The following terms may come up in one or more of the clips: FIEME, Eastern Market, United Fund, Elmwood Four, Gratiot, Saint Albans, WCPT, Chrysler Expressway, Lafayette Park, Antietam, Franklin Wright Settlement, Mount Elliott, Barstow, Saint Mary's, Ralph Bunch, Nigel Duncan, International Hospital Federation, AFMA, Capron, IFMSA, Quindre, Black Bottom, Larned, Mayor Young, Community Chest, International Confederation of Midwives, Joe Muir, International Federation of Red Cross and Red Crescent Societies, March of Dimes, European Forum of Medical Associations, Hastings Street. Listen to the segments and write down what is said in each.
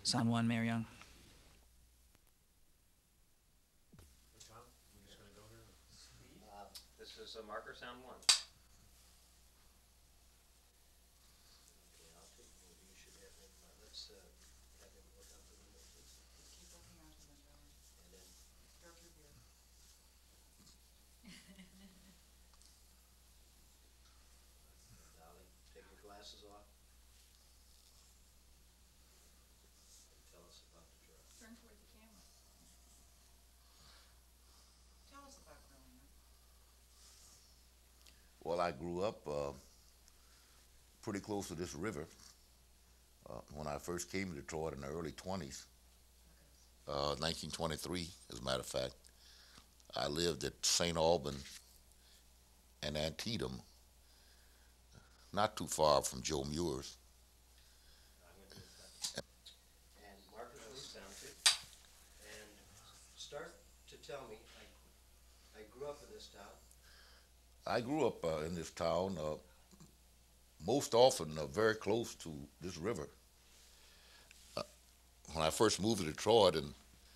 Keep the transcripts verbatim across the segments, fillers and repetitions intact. It's on one, Mayor Young. This is a marker sound one. Well, I grew up uh, pretty close to this river uh, when I first came to Detroit in the early twenties, uh, nineteen twenty-three, as a matter of fact. I lived at Saint Albans and Antietam, not too far from Joe Muir's. And Mark was down to and start to tell me, I, I grew up in this town. I grew up uh, in this town, uh, most often uh, very close to this river. Uh, when I first moved to Detroit, and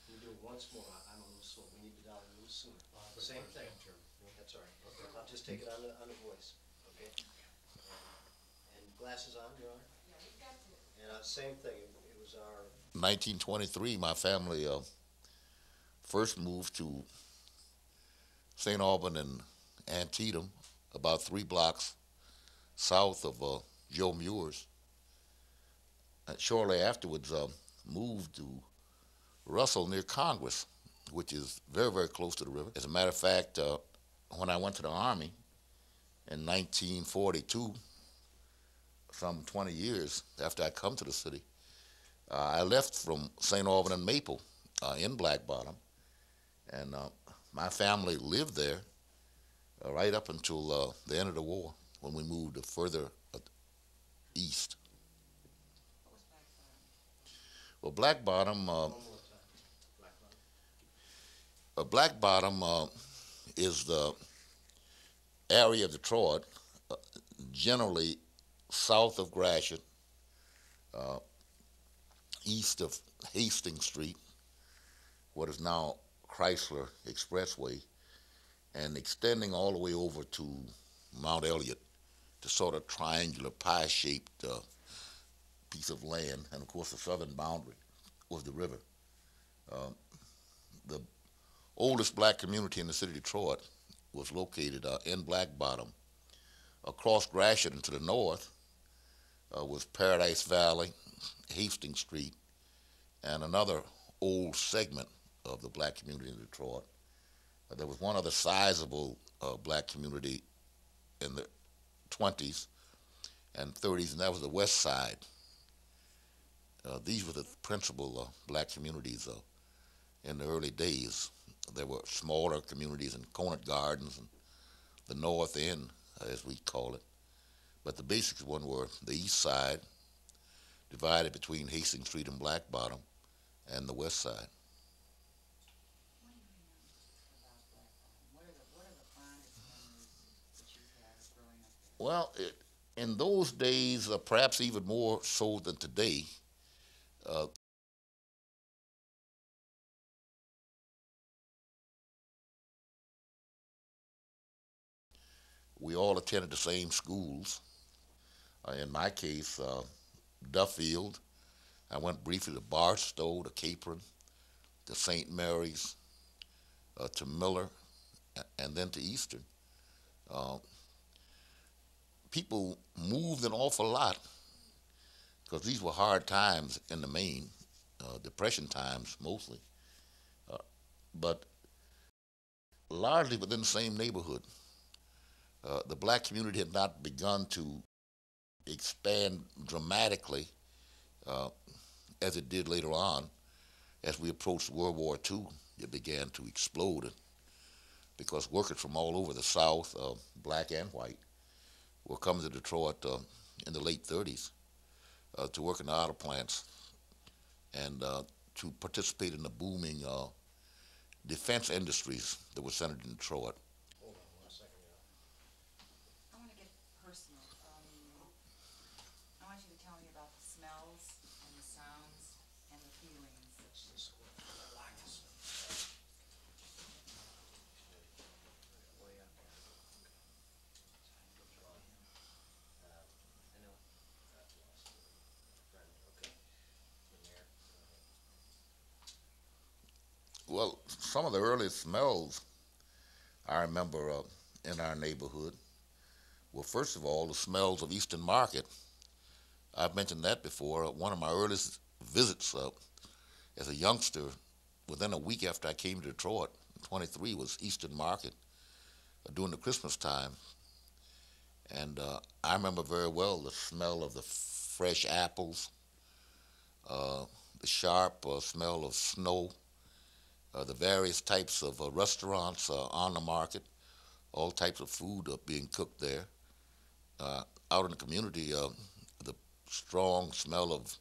we do it once more. I'm a little slow. We need to dial a little sooner. Uh, Same thing. That's all right. Okay. I'll just take it on the on the voice. Okay. And glasses on, Your Honor. Yeah, we got it. And uh, same thing. It, it was our nineteen twenty-three. My family uh, first moved to Saint Albans and Antietam, about three blocks south of uh, Joe Muir's. And shortly afterwards, uh, moved to Russell near Congress, which is very, very close to the river. As a matter of fact, uh, when I went to the Army in nineteen forty-two, some twenty years after I come to the city, uh, I left from Saint Albans and Maple uh, in Black Bottom, and uh, my family lived there right up until uh, the end of the war, when we moved to further east. What was Black Bottom? Well, Black Bottom, uh, Black Bottom. Uh, Black Bottom uh, is the area of Detroit, uh, generally south of Gratiot, uh, east of Hastings Street, what is now Chrysler Expressway, and extending all the way over to Mount Elliott, the sort of triangular pie-shaped uh, piece of land. And of course, the southern boundary was the river. Uh, the oldest black community in the city of Detroit was located uh, in Black Bottom. Across Gratiot and to the north uh, was Paradise Valley, Hastings Street, and another old segment of the black community in Detroit. There was one other sizable uh, black community in the twenties and thirties, and that was the West Side. Uh, these were the principal uh, black communities uh, in the early days. There were smaller communities in Conant Gardens and the North End, uh, as we call it. But the basic one were the East Side, divided between Hastings Street and Black Bottom, and the West Side. Well, it, in those days, uh, perhaps even more so than today, uh, we all attended the same schools. Uh, in my case, uh, Duffield. I went briefly to Barstow, to Capron, to Saint Mary's, uh, to Miller, and then to Eastern. Uh, People moved an awful lot because these were hard times in the main, uh, depression times mostly, uh, but largely within the same neighborhood. Uh, the black community had not begun to expand dramatically uh, as it did later on. As we approached World War Two, it began to explode because workers from all over the South, uh, black and white, were coming to Detroit uh, in the late thirties uh, to work in the auto plants and uh, to participate in the booming uh, defense industries that were centered in Detroit. Hold on one second, yeah. I want to get personal. Um, I want you to tell me about the smells and the sounds and well, some of the earliest smells I remember uh, in our neighborhood were, first of all, the smells of Eastern Market. I've mentioned that before. Uh, one of my earliest visits uh, as a youngster, within a week after I came to Detroit, twenty-three, was Eastern Market uh, during the Christmas time. And uh, I remember very well the smell of the fresh apples, uh, the sharp uh, smell of snow, uh, the various types of uh, restaurants uh, on the market, all types of food uh, being cooked there. Uh, out in the community, uh, the strong smell of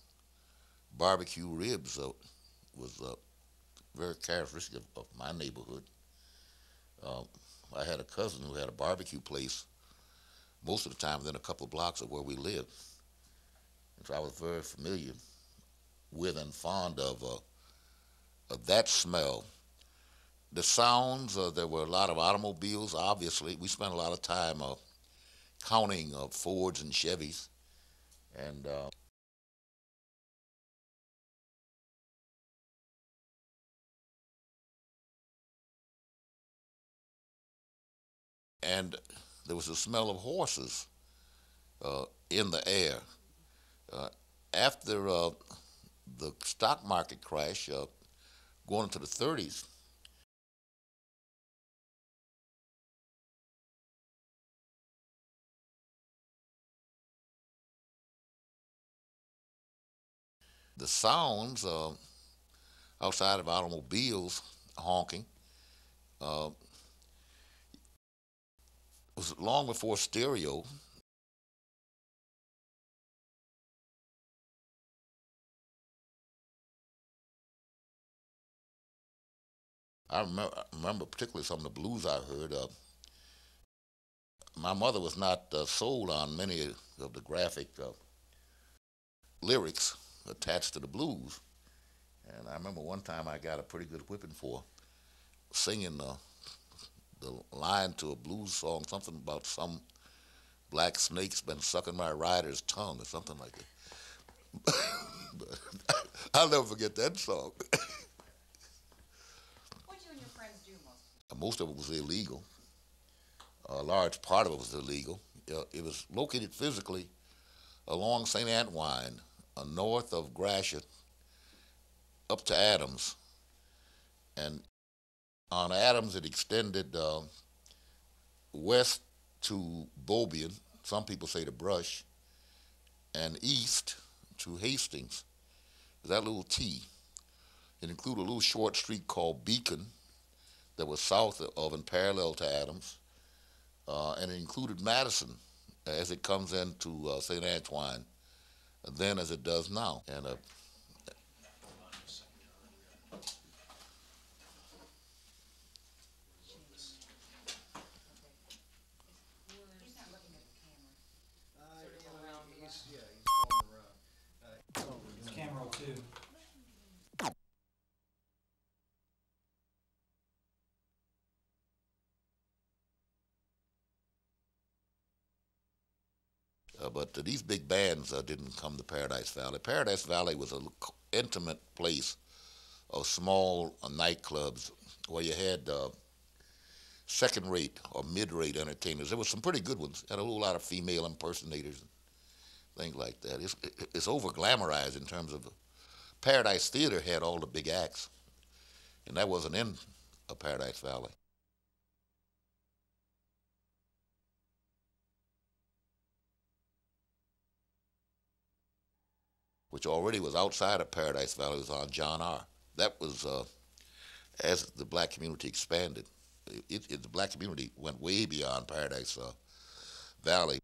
barbecue ribs uh, was uh, very characteristic of, of my neighborhood. Uh, I had a cousin who had a barbecue place most of the time within a couple of blocks of where we lived. And so I was very familiar with and fond of, uh, of that smell. The sounds, uh, there were a lot of automobiles, obviously. We spent a lot of time uh, counting uh, Fords and Chevys. And uh, and there was the smell of horses uh, in the air. Uh, after uh, the stock market crash, uh, going into the thirties, the sounds uh, outside of automobiles honking, uh, it was long before stereo. I remember, I remember particularly some of the blues I heard. Uh, my mother was not uh, sold on many of the graphic uh, lyrics attached to the blues. And I remember one time I got a pretty good whipping for singing uh, the line to a blues song, something about some black snake's been sucking my rider's tongue or something like that. But I'll never forget that song. What did you and your friends do most? Most of it was illegal. A large part of it was illegal. It was located physically along Saint Antwine, uh, north of Gratiot, up to Adams. And on Adams, it extended uh, west to Bobion, some people say the Brush, and east to Hastings. That little T. It included a little short street called Beacon that was south of and parallel to Adams, uh, and it included Madison as it comes into uh, Saint Antoine, then as it does now. And uh, Uh, but uh, these big bands uh, didn't come to Paradise Valley. Paradise Valley was an intimate place of small uh, nightclubs where you had uh, second-rate or mid-rate entertainers. There were some pretty good ones. Had a whole lot of female impersonators and things like that. It's, it's over-glamorized in terms of... Uh, Paradise Theater had all the big acts, and that wasn't in uh, Paradise Valley. Which already was outside of Paradise Valley, was on John R. That was, uh, as the black community expanded, it, it, the black community went way beyond Paradise uh, Valley.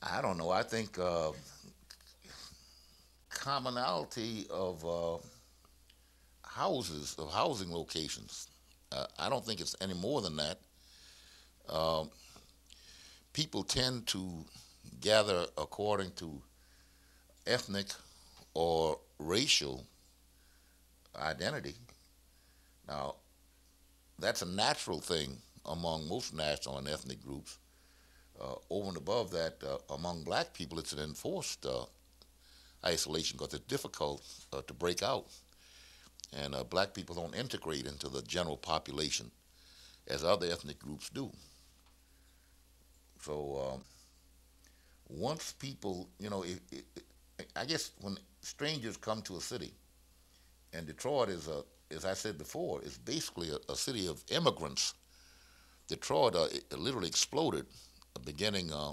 I don't know. I think uh, commonality of uh, houses, of housing locations. Uh, I don't think it's any more than that. Uh, people tend to gather according to ethnic or racial identity. Now, that's a natural thing among most national and ethnic groups. Uh, over and above that, uh, among black people, it's an enforced uh, isolation because it's difficult uh, to break out. And uh, black people don't integrate into the general population as other ethnic groups do. So um, once people, you know, it, it, it, I guess when strangers come to a city, and Detroit is, a, as I said before, is basically a, a city of immigrants. Detroit uh, it, it literally exploded beginning uh,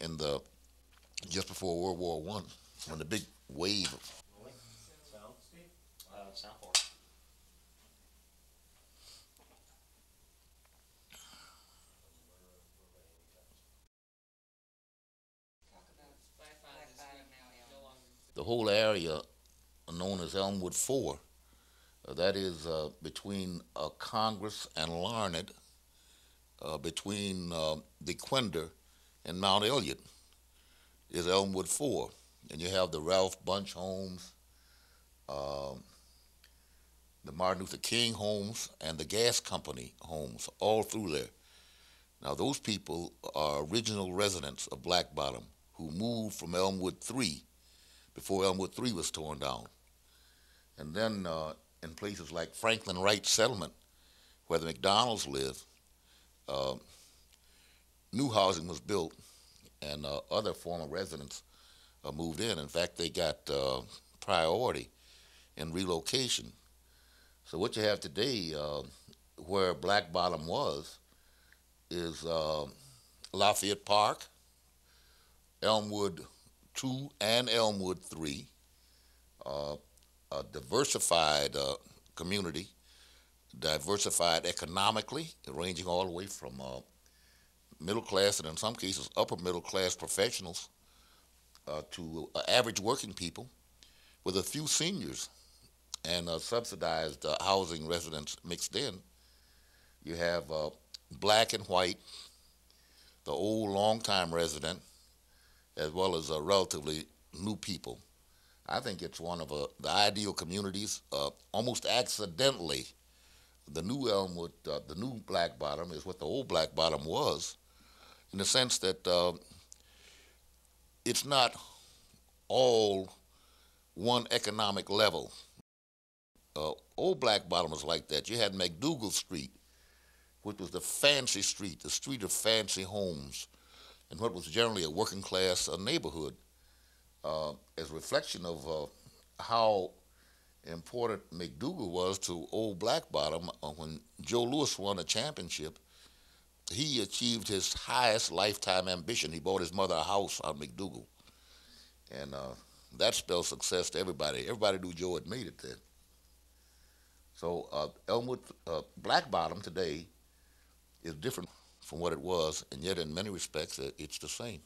in the, just before World War One, when the big wave of the whole area known as Elmwood Four, uh, that is uh, between uh, Congress and Larned, uh, between uh, the Quindre and Mount Elliott, is Elmwood Four. And you have the Ralph Bunch homes, uh, the Martin Luther King homes, and the gas company homes all through there. Now those people are original residents of Black Bottom who moved from Elmwood Three before Elmwood Three was torn down. And then uh, in places like Franklin Wright Settlement, where the McDonald's live, uh, new housing was built and uh, other former residents uh, moved in. In fact, they got uh, priority in relocation. So what you have today, uh, where Black Bottom was, is uh, Lafayette Park, Elmwood Two and Elmwood Three, uh, a diversified uh, community, diversified economically, ranging all the way from uh, middle class and in some cases upper middle class professionals uh, to uh, average working people, with a few seniors and uh, subsidized uh, housing residents mixed in. You have uh, black and white, the old longtime resident, as well as uh, relatively new people. I think it's one of uh, the ideal communities. Uh, almost accidentally, the new Elmwood, uh, the new Black Bottom is what the old Black Bottom was, in the sense that uh, it's not all one economic level. Uh, old Black Bottom was like that. You had McDougall Street, which was the fancy street, the street of fancy homes, in what was generally a working class uh, neighborhood, uh, as a reflection of uh, how important McDougall was to old Black Bottom. Uh, when Joe Louis won a championship, he achieved his highest lifetime ambition. He bought his mother a house on McDougall. And uh, that spelled success to everybody. Everybody knew Joe had made it then. So uh, Elmwood, uh, Black Bottom today is different from what it was, and yet in many respects it's the same.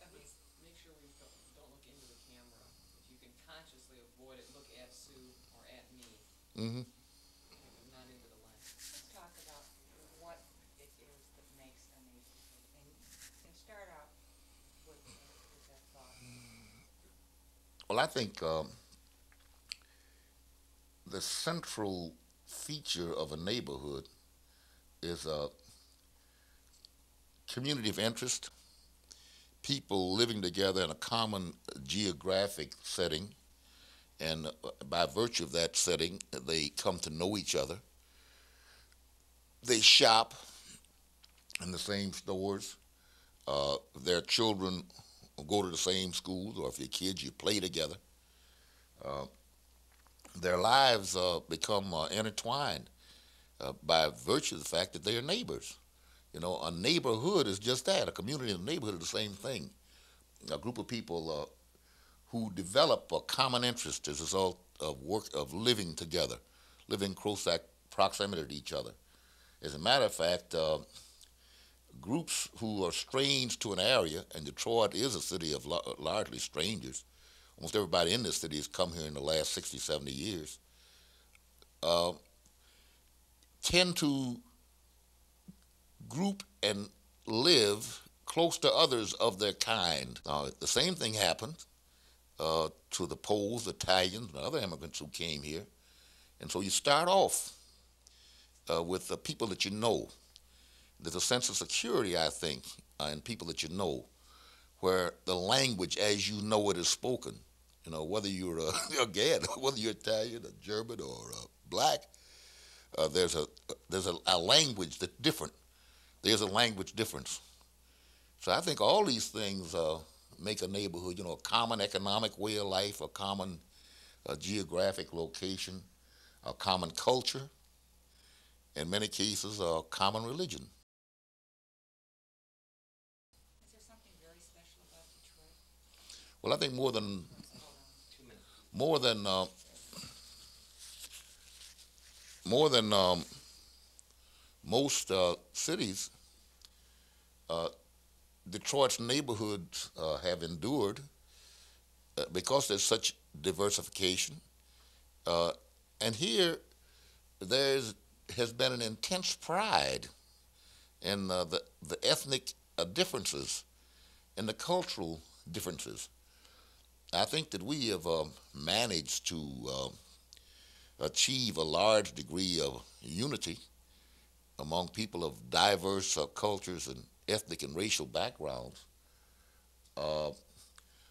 At least make sure we don't, don't look into the camera. If you can consciously avoid it, look at Sue or at me. Mm-hmm. Not into the lens. Let's talk about what it is that makes an amazing. And, and start out with, with that thought. Well, I think um, the central feature of a neighborhood is a community of interest, people living together in a common geographic setting, and by virtue of that setting, they come to know each other. They shop in the same stores. Uh, their children go to the same schools, or if you're kids, you play together. Uh, Their lives uh, become uh, intertwined uh, by virtue of the fact that they are neighbors. You know, a neighborhood is just that. A community and a neighborhood are the same thing. A group of people uh, who develop a common interest as a result of work of living together, living close proximity to each other. As a matter of fact, uh, groups who are strange to an area, and Detroit is a city of largely strangers. Almost everybody in this city has come here in the last sixty, seventy years. uh, tend to group and live close to others of their kind. Now, the same thing happened uh, to the Poles, Italians, and other immigrants who came here. And so you start off uh, with the people that you know. There's a sense of security, I think, uh, in people that you know, where the language as you know it is spoken. You know, whether you're, uh, again, whether you're Italian or German or uh, black, uh, there's, a, there's a, a language that's different. There's a language difference. So I think all these things uh, make a neighborhood, you know, a common economic way of life, a common uh, geographic location, a common culture, in many cases, a common religion. Is there something very special about Detroit? Well, I think more than, more than, uh, more than um, most uh, cities, uh, Detroit's neighborhoods uh, have endured uh, because there's such diversification. Uh, and here, there's has been an intense pride in uh, the, the ethnic uh, differences and the cultural differences. I think that we have uh, managed to uh, achieve a large degree of unity among people of diverse uh, cultures and ethnic and racial backgrounds, uh,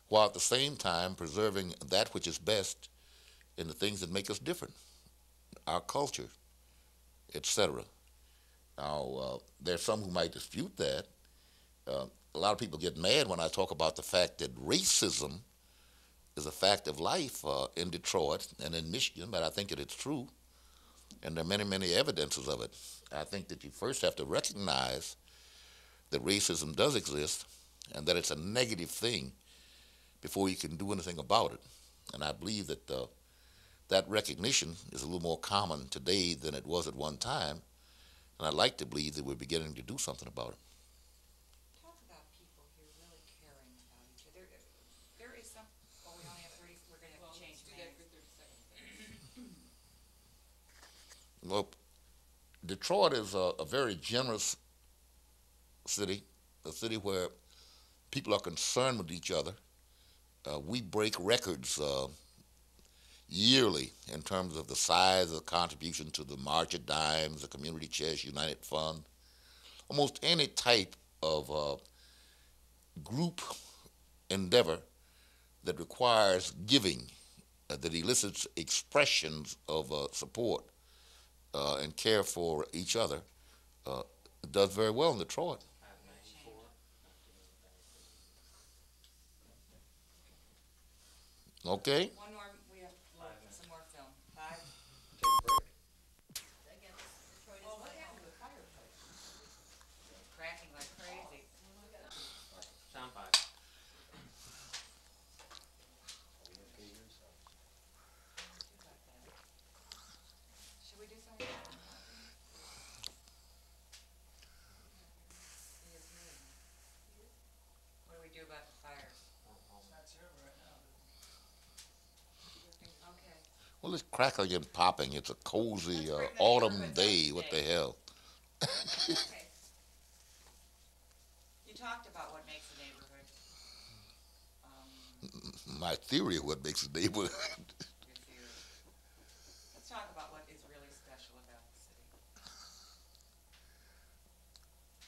while at the same time preserving that which is best in the things that make us different, our culture, et cetera. Now, uh, there's some who might dispute that. Uh, a lot of people get mad when I talk about the fact that racism is a fact of life uh, in Detroit and in Michigan, but I think that it's true, and there are many, many evidences of it. I think that you first have to recognize that racism does exist and that it's a negative thing before you can do anything about it. And I believe that uh, that recognition is a little more common today than it was at one time, and I'd like to believe that we're beginning to do something about it. Talk about people here really caring about each other. There is some, well, we only have thirty, we're going to have to change that. Well, Detroit is a, a very generous city, a city where people are concerned with each other. Uh, we break records uh, yearly in terms of the size of the contribution to the March of Dimes, the Community Chest, United Fund, almost any type of uh, group endeavor that requires giving, uh, that elicits expressions of uh, support uh, and care for each other, uh, does very well in Detroit. Okay. One more, we have some more film. Five. Again, Detroit is, well, what happened to the fireplace? Cracking like crazy. Sound five. Should we do something? What do we do about the fire? Well, it's crackling and popping. It's a cozy uh, autumn day. What the hell? Okay. You talked about what makes a neighborhood. Um, My theory of what makes a neighborhood. Your theory. Let's talk about what is really special about the city.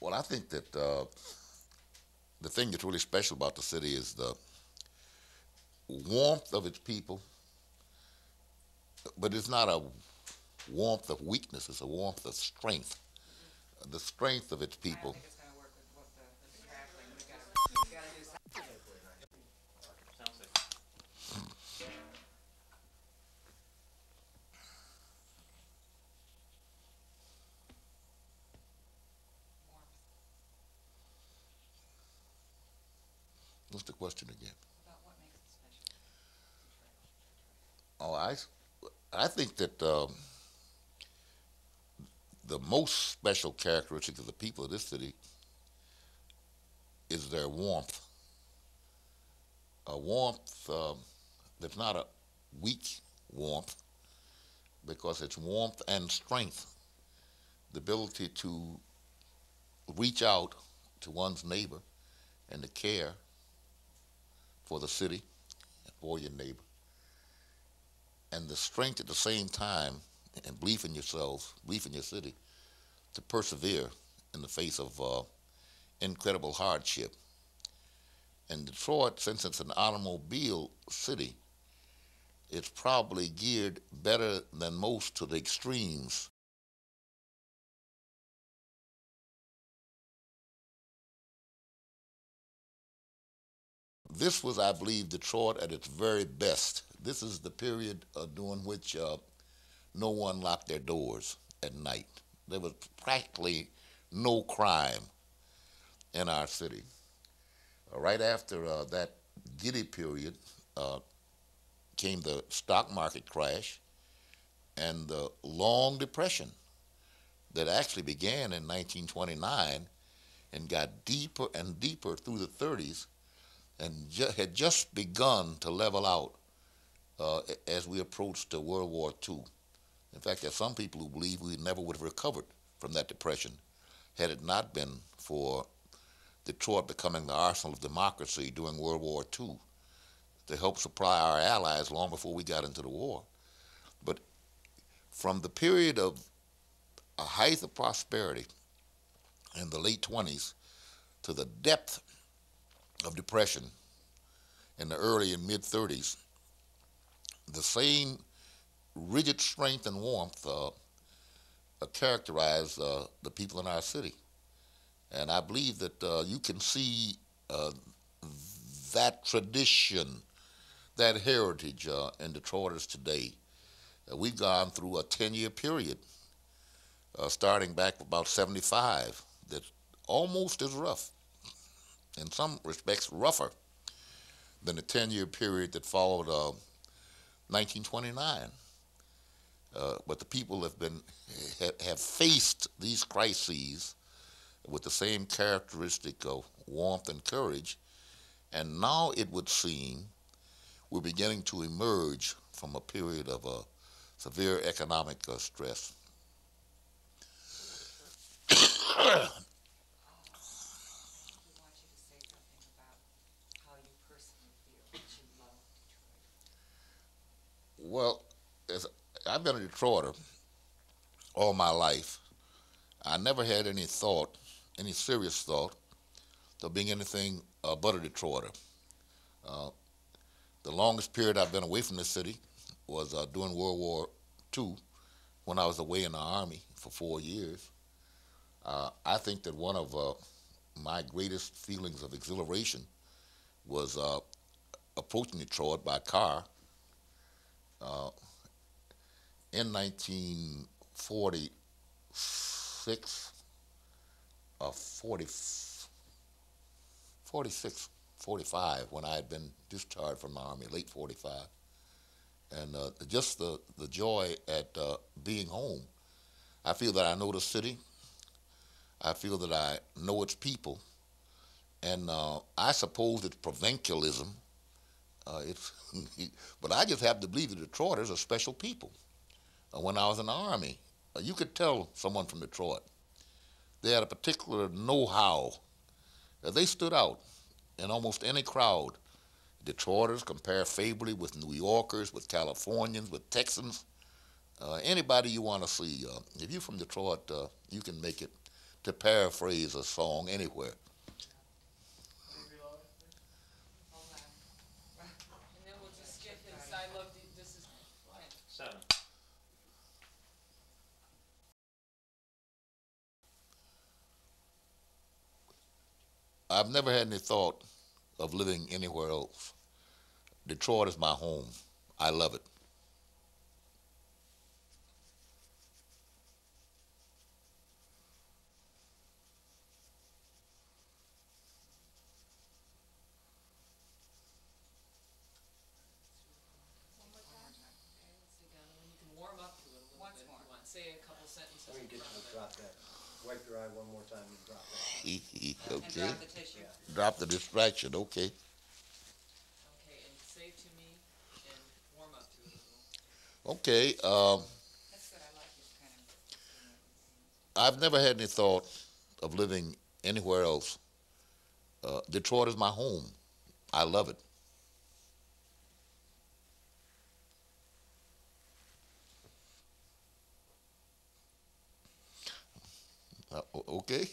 Well, I think that uh, the thing that's really special about the city is the warmth of its people. But it's not a warmth of weakness, it's a warmth of strength. Mm-hmm. The strength of its people. I don't think it's going to work with what the, with the crackling. We've got to, we've got to do something. What's the question again? About what makes it special? Oh, I... I think that um, the most special characteristic of the people of this city is their warmth. A warmth um, that's not a weak warmth, because it's warmth and strength, the ability to reach out to one's neighbor and to care for the city and for your neighbor. And the strength at the same time and belief in yourselves, belief in your city, to persevere in the face of uh, incredible hardship. And Detroit, since it's an automobile city, it's probably geared better than most to the extremes. This was, I believe, Detroit at its very best. This is the period uh, during which uh, no one locked their doors at night. There was practically no crime in our city. Uh, right after uh, that giddy period uh, came the stock market crash and the long depression that actually began in nineteen twenty-nine and got deeper and deeper through the thirties and ju had just begun to level out uh, as we approached the World War Two. In fact, there are some people who believe we never would have recovered from that depression had it not been for Detroit becoming the arsenal of democracy during World War Two to help supply our allies long before we got into the war. But from the period of a height of prosperity in the late twenties to the depth of depression in the early and mid-thirties, the same rigid strength and warmth uh, uh, characterized uh, the people in our city. And I believe that uh, you can see uh, that tradition, that heritage uh, in Detroiters today. Uh, we've gone through a ten-year period, uh, starting back about seventy-five, that's almost as rough, in some respects rougher, than the ten-year period that followed uh, nineteen twenty-nine. Uh, but the people have been ha have faced these crises with the same characteristic of warmth and courage, and now it would seem we're beginning to emerge from a period of uh, severe economic uh, stress. Well, as I've been a Detroiter all my life. I never had any thought, any serious thought, of being anything uh, but a Detroiter. Uh, the longest period I've been away from the city was uh, during World War Two, when I was away in the Army for four years. Uh, I think that one of uh, my greatest feelings of exhilaration was uh, approaching Detroit by car. Uh, in nineteen forty-six, or forty, forty-six, forty-five, when I had been discharged from the Army, late forty-five. And uh, just the, the joy at uh, being home. I feel that I know the city. I feel that I know its people. And uh, I suppose it's provincialism. Uh, it's but I just have to believe that Detroiters are special people. Uh, when I was in the Army, uh, you could tell someone from Detroit. They had a particular know-how. Uh, they stood out in almost any crowd. Detroiters compare favorably with New Yorkers, with Californians, with Texans, uh, anybody you want to see. Uh, if you're from Detroit, uh, you can make it, to paraphrase a song, anywhere. And then we'll just skip this. I love the, this is seven. I've never had any thought of living anywhere else. Detroit is my home. I love it. One more time. You can warm up to it a little bit. Once more. If you want. Say a couple sentences. Let me get you to drop that. Wipe your eye one more time and drop that. Okay. And drop the tissue. Yeah. Drop the distraction, okay. Okay, and say to me and warm up to it a little. Okay, um, I've never had any thought of living anywhere else. Uh, Detroit is my home. I love it. Uh, okay.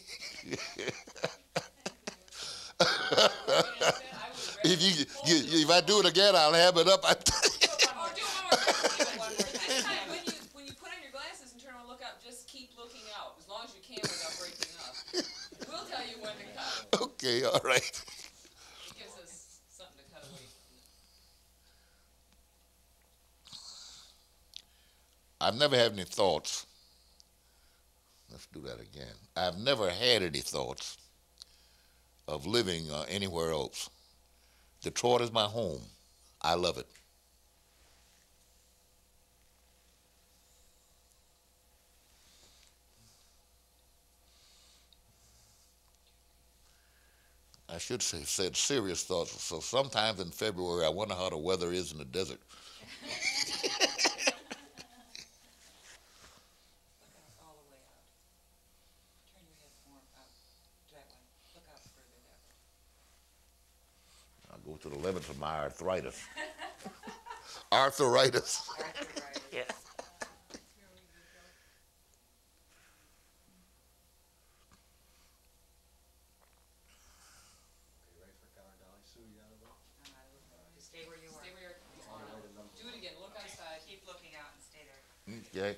If you, you, if I do it again, I'll have it up. Okay, all right. It gives us something to cut away from. I've never had any thoughts. Let's do that again. I've never had any thoughts of living uh, anywhere else. Detroit is my home. I love it. I should say said serious thoughts. So sometimes in February, I wonder how the weather is in the desert. I'll go to the limits of my arthritis. Arthritis. Arthritis. Yeah. Yay.